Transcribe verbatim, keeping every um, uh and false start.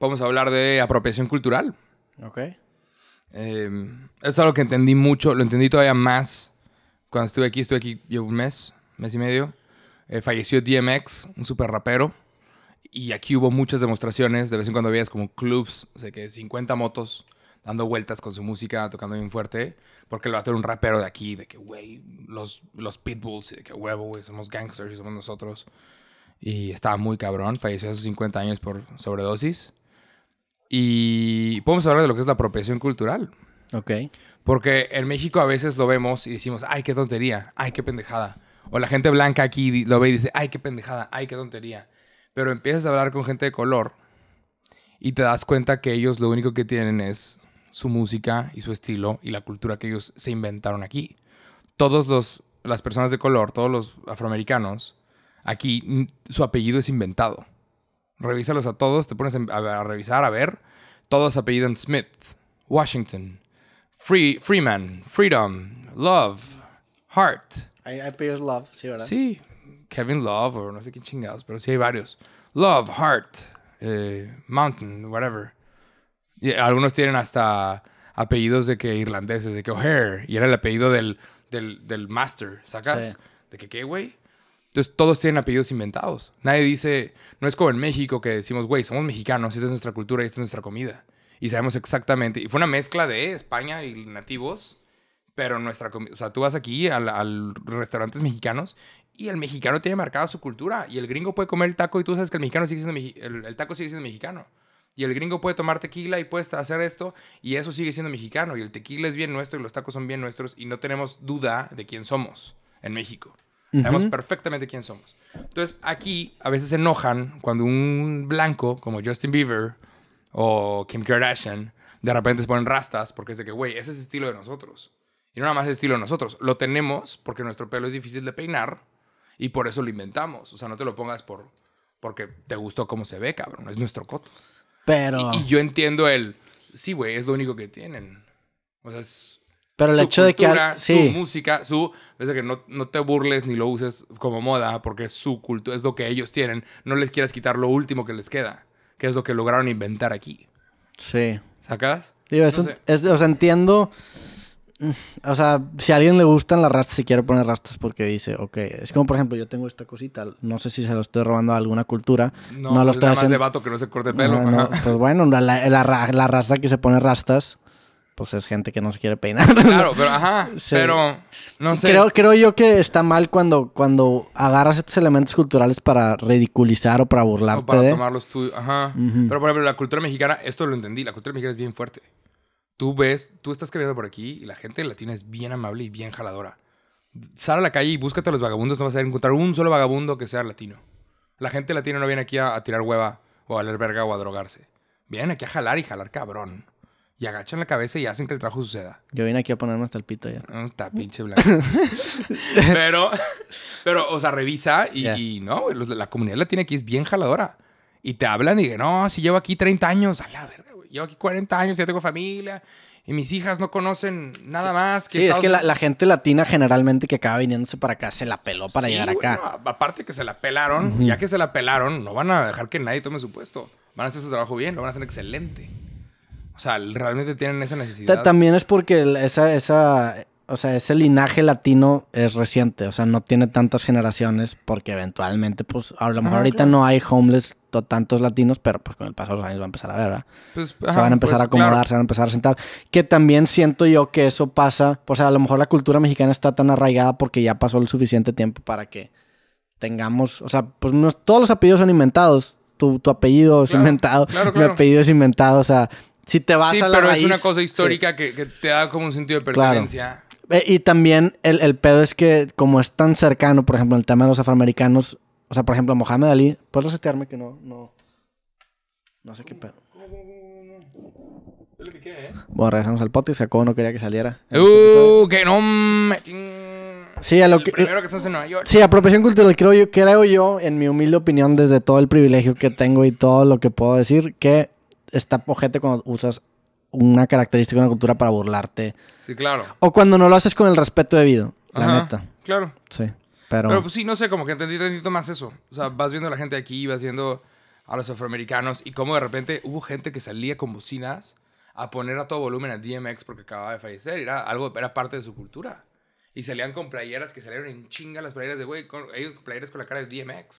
Podemos hablar de apropiación cultural. Ok. Eh, eso es algo que entendí mucho. Lo entendí todavía más cuando estuve aquí. Estuve aquí llevo un mes, mes y medio. Eh, falleció D M X, un super rapero. Y aquí hubo muchas demostraciones. De vez en cuando veías como clubs, o sea, que cincuenta motos dando vueltas con su música, tocando bien fuerte. Porque el vato era un rapero de aquí, de que, güey, los, los pitbulls, y de que, huevo, güey, somos gangsters y somos nosotros. Y estaba muy cabrón. Falleció a sus cincuenta años por sobredosis. Y podemos hablar de lo que es la apropiación cultural. Ok. Porque en México a veces lo vemos y decimos, ay, qué tontería, ay, qué pendejada. O la gente blanca aquí lo ve y dice, ay, qué pendejada, ay, qué tontería. Pero empiezas a hablar con gente de color y te das cuenta que ellos lo único que tienen es su música y su estilo y la cultura que ellos se inventaron aquí. Todos los, las personas de color, todos los afroamericanos, aquí su apellido es inventado. Revísalos a todos, te pones a, a revisar, a ver. Todos apellidan Smith, Washington, Free, Freeman, Freedom, Love, Hart. Hay apellidos Love, sí, ¿verdad? Sí, Kevin Love o no sé qué chingados, pero sí hay varios. Love, Hart, eh, Mountain, whatever. Y algunos tienen hasta apellidos de que irlandeses, de que O'Hare, y era el apellido del, del, del master, ¿sacas? Sí. ¿De que qué, güey? Entonces, todos tienen apellidos inventados. Nadie dice... No es como en México que decimos, güey, somos mexicanos, esta es nuestra cultura y esta es nuestra comida. Y sabemos exactamente... Y fue una mezcla de España y nativos, pero nuestra comida... O sea, tú vas aquí a, a restaurantes mexicanos y el mexicano tiene marcada su cultura. Y el gringo puede comer el taco y tú sabes que el, mexicano sigue siendo el, el taco sigue siendo mexicano. Y el gringo puede tomar tequila y puede hacer esto y eso sigue siendo mexicano. Y el tequila es bien nuestro y los tacos son bien nuestros y no tenemos duda de quién somos en México. Sabemos uh-huh. perfectamente quién somos. Entonces, aquí a veces se enojan cuando un blanco como Justin Bieber o Kim Kardashian de repente se ponen rastas porque es de que, güey, ese es el estilo de nosotros. Y no nada más es el estilo de nosotros. Lo tenemos porque nuestro pelo es difícil de peinar y por eso lo inventamos. O sea, no te lo pongas por, porque te gustó cómo se ve, cabrón. Es nuestro coto. Pero... Y, y yo entiendo el... Sí, güey, es lo único que tienen. O sea, es... Pero el hecho cultura, de que... Sí. Su música, su... Es de que no, no te burles ni lo uses como moda porque es su cultura, es lo que ellos tienen. No les quieras quitar lo último que les queda, que es lo que lograron inventar aquí. Sí. ¿Sacas? Digo, eso, no sé. es, o sea, entiendo... O sea, si a alguien le gustan las rastas y quiere poner rastas porque dice, ok, es como por ejemplo, yo tengo esta cosita, no sé si se lo estoy robando a alguna cultura. No, no lo estoy haciendo. Más de vato que no se corte el pelo. No, no, pues bueno, la, la, la, la raza que se pone rastas, pues es gente que no se quiere peinar. Claro, pero ajá, sí. pero no sé. Creo, creo yo que está mal cuando, cuando agarras estos elementos culturales para ridiculizar o para burlarte. O para de... tomarlos tú, ajá. Uh-huh. Pero por ejemplo, la cultura mexicana, esto lo entendí, la cultura mexicana es bien fuerte. Tú ves, tú estás caminando por aquí y la gente latina es bien amable y bien jaladora. Sal a la calle y búscate a los vagabundos. No vas a encontrar un solo vagabundo que sea latino. La gente latina no viene aquí a, a tirar hueva o a leer verga o a drogarse. Vienen aquí a jalar y jalar cabrón. Y agachan la cabeza y hacen que el trabajo suceda. Yo vine aquí a ponerme hasta el pito ya. No, está pinche blanco. pero, pero, o sea, revisa y, yeah. y no, los, la comunidad latina aquí es bien jaladora. Y te hablan y dicen, no, si llevo aquí treinta años, a la verga. Llevo aquí cuarenta años, ya tengo familia y mis hijas no conocen nada más. Que sí, Estados... es que la, la gente latina generalmente que acaba viniéndose para acá se la peló para sí, llegar bueno, acá. Aparte que se la pelaron, uh-huh. ya que se la pelaron, no van a dejar que nadie tome su puesto. Van a hacer su trabajo bien, lo van a hacer excelente. O sea, realmente tienen esa necesidad. También es porque esa, esa, o sea, ese linaje latino es reciente. O sea, no tiene tantas generaciones porque eventualmente, pues, a lo mejor ah, ahorita claro. no hay homeless tantos latinos, pero pues con el paso de los años va a empezar a ver, ¿verdad? Pues, ajá, se van a empezar pues, a acomodar, claro. se van a empezar a sentar. Que también siento yo que eso pasa, o sea, a lo mejor la cultura mexicana está tan arraigada porque ya pasó el suficiente tiempo para que tengamos, o sea, pues no, todos los apellidos son inventados. Tu, tu apellido es claro, inventado, claro, claro. mi apellido es inventado, o sea, si te vas sí, a la raíz... Sí, pero es una cosa histórica sí. que, que te da como un sentido de pertenencia. Claro. Y también el, el pedo es que como es tan cercano, por ejemplo, el tema de los afroamericanos, o sea, por ejemplo, Mohamed Ali... ¿Puedes resetearme que no... No, no sé qué pedo? No, no, no, no. ¿Lo piqué, eh? Bueno, regresamos al podcast. Jacobo no quería que saliera. ¡Uh! ¡Que no me... Sí, a lo que... primero que estamos en Nueva York. Sí, apropiación cultural. Creo yo, creo yo, en mi humilde opinión, desde todo el privilegio que tengo y todo lo que puedo decir, que está ojete cuando usas una característica de una cultura para burlarte. Sí, claro. O cuando no lo haces con el respeto debido. Ajá, la neta. Claro. Sí. Pero... Pero pues sí, no sé, como que entendí un poquito más eso. O sea, vas viendo a la gente aquí, vas viendo a los afroamericanos y cómo de repente hubo gente que salía con bocinas a poner a todo volumen a D M X porque acababa de fallecer. Era, algo, era parte de su cultura. Y salían con playeras que salieron en chinga las playeras de güey, ellos con playeras con la cara de D M X.